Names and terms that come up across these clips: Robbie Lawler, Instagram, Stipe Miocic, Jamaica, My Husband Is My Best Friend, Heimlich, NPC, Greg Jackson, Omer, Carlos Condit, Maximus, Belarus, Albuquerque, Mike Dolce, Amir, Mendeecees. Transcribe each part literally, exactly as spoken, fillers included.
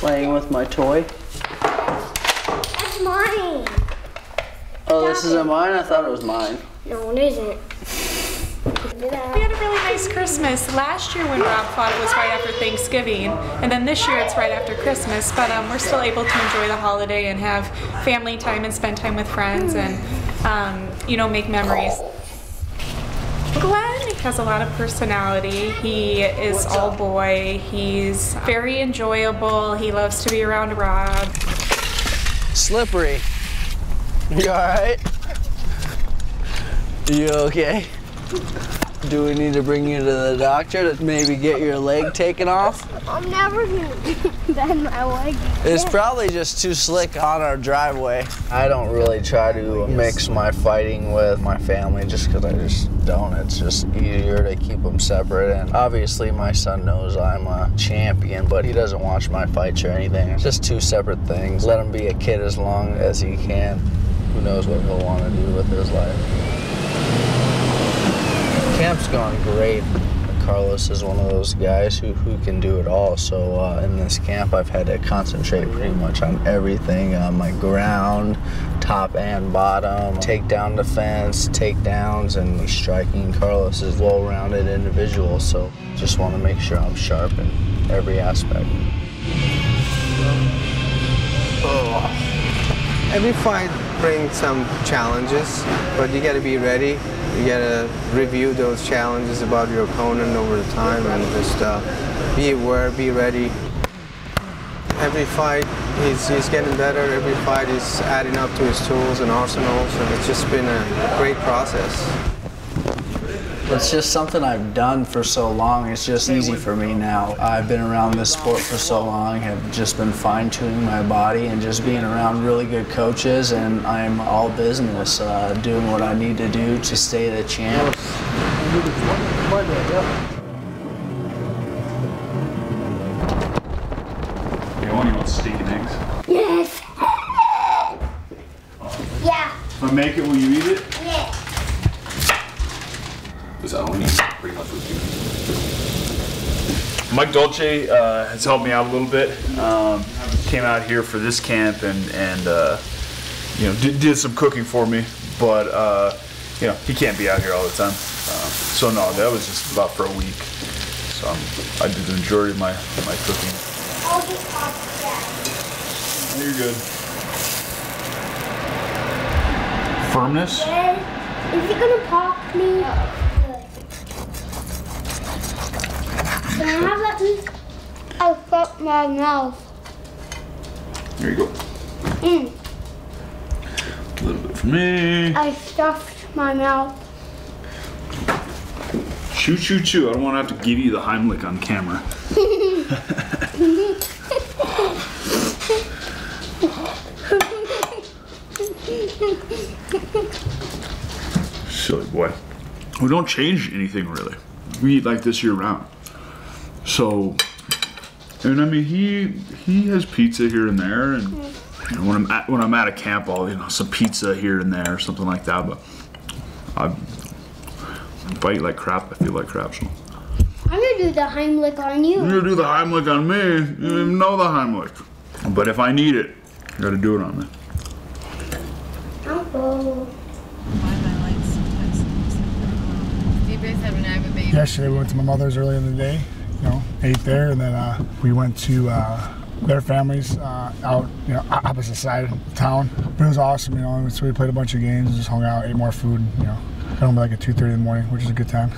playing with my toy. That's mine. Oh, this isn't mine? I thought it was mine. No, it isn't. We had a really nice Christmas. Last year when Rob fought, it was right after Thanksgiving. And then this year it's right after Christmas. But um, we're still able to enjoy the holiday and have family time and spend time with friends and, um, you know, make memories. Glenn has a lot of personality. He is all boy. He's very enjoyable. He loves to be around Rob. Slippery. You all right? You okay? Do we need to bring you to the doctor to maybe get your leg taken off? I'm never gonna bend my leg. It's probably just too slick on our driveway. I don't really try to mix my fighting with my family just because I just don't. It's just easier to keep them separate. And obviously my son knows I'm a champion, but he doesn't watch my fights or anything. It's just two separate things. Let him be a kid as long as he can. Who knows what he'll want to do with his life. Camp's gone great. Carlos is one of those guys who, who can do it all. So uh, in this camp, I've had to concentrate pretty much on everything. Uh, my ground, top and bottom, takedown defense, takedowns, and striking. Carlos is a well-rounded individual, so just want to make sure I'm sharp in every aspect. Oh. Every fight brings some challenges, but you got to be ready. You gotta review those challenges about your opponent over the time and just uh, be aware, be ready. Every fight, he's, he's getting better. Every fight, he's adding up to his tools and arsenals, and it's just been a great process. It's just something I've done for so long. It's just easy for me now. I've been around this sport for so long. I've just been fine-tuning my body and just being around really good coaches, and I'm all business, uh, doing what I need to do to stay the champ. Hey, I want you to steak and eggs. Yes! Yeah. If I make it, will you eat it? Yes. Because I don't eat pretty much with you. Mike Dolce uh, has helped me out a little bit. Um, came out here for this camp and, and uh, you know, did, did some cooking for me. But uh, you know, he can't be out here all the time. Uh, so no, that was just about for a week. So I'm, I did the majority of my my cooking. You're good. Firmness. Is he gonna pop me? Can I have that piece? I broke my mouth. There you go. Mm. A little bit for me. I stuffed my mouth. Choo choo choo. I don't want to have to give you the Heimlich on camera. Silly boy. We don't change anything really. We eat like this year round. So, and I mean, he he has pizza here and there, and you know, when I'm at, when I'm at a camp, I'll, you know, some pizza here and there, something like that. But I, if I eat like crap, I feel like crap. So I'm gonna do the Heimlich on you. You're gonna do the Heimlich on me. You don't even know the Heimlich. But if I need it, I gotta do it on me. Uncle. Do you guys have an avid baby? Yesterday we went to my mother's early in the day. You know, ate there, and then uh, we went to uh, their families uh, out, you know, opposite side of town. But it was awesome, you know. So we played a bunch of games, just hung out, ate more food. You know, got home by like at two thirty in the morning, which is a good time.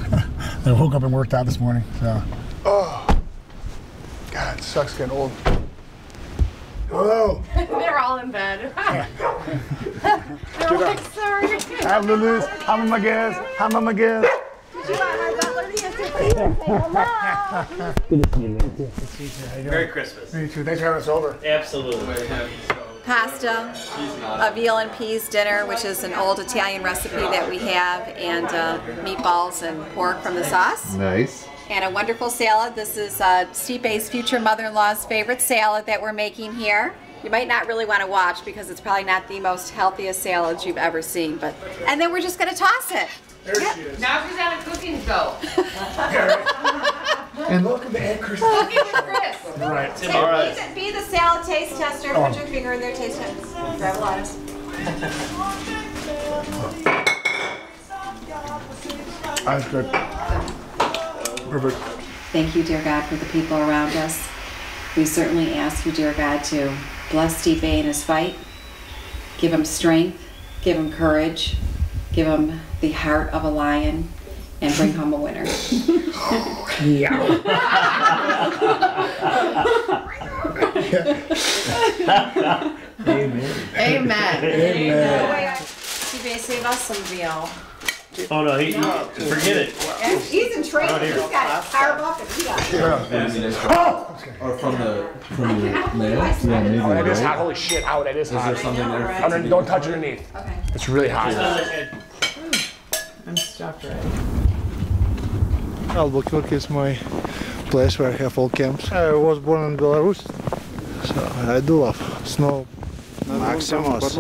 I woke up and worked out this morning. So, oh, God, it sucks getting old. Hello. They're all in bed. They're all like, sorry. I'm Lulu's. I'm my guest. I'm on my guest. Hello. Good to see you. Merry Christmas. You too. Thanks for having us over. Absolutely. Pasta, a veal and peas dinner, which is an old Italian recipe that we have, and uh, meatballs and pork from the sauce. Nice. And a wonderful salad. This is uh, Stipe's future mother-in-law's favorite salad that we're making here. You might not really want to watch because it's probably not the most healthiest salad you've ever seen. But and then we're just going to toss it. There yep. She is. Now she's out of cooking, though. And welcome to Chris. Welcome to Chris. Right. Take, all right. Be the, be the salad taste tester. Put oh. your finger in their taste test. Grab a lot of it. That's good. Perfect. Thank you, dear God, for the people around us. We certainly ask you, dear God, to bless Steve A in his fight. Give him strength. Give him courage. Give him the heart of a lion. And bring home a winner. Yeah. Amen. Amen. Amen. Steve A, save us some veal. Oh no, he, no. he forget it. And he's in training. He's got a power buff and he got it. Oh! Or from the from the mail. Oh, that is hot. Holy shit! How that is hot. Is there something there? Under, don't, don't touch underneath. Okay. It's really hot. I'm stuck right. Albuquerque is my place where I have all camps. I was born in Belarus, so I do love snow. Maximus,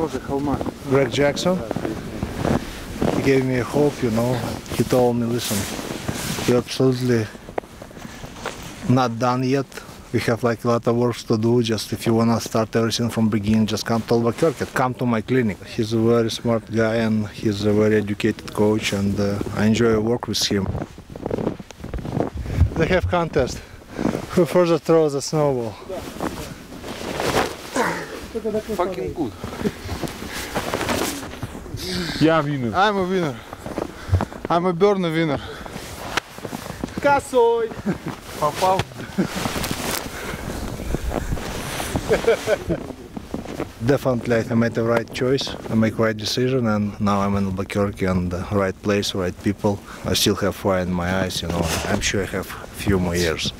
Greg Jackson, he gave me hope, you know. He told me, listen, you're absolutely not done yet. We have like a lot of work to do. Just if you want to start everything from beginning, just come to Albuquerque, come to my clinic. He's a very smart guy and he's a very educated coach, and uh, I enjoy work with him. They have contest. Who further throws a snowball? Fucking good. Yeah, winner. I'm a winner. I'm a burner winner. Косой. Попал. Definitely, I made the right choice. I make right decision, and now I'm in Albuquerque and the right place, right people. I still have fire in my eyes, you know. I'm sure I have a few more years.